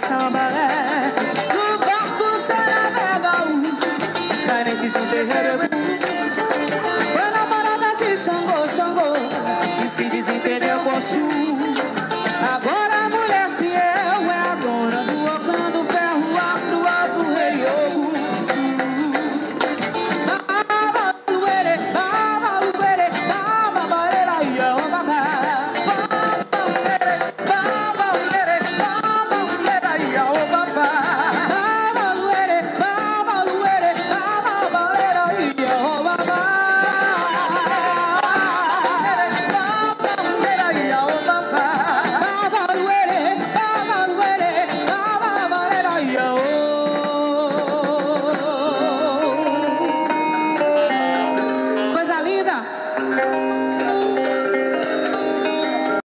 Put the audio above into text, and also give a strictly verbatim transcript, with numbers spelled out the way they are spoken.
Sambara, no barco será vagão, carece de um terreiro.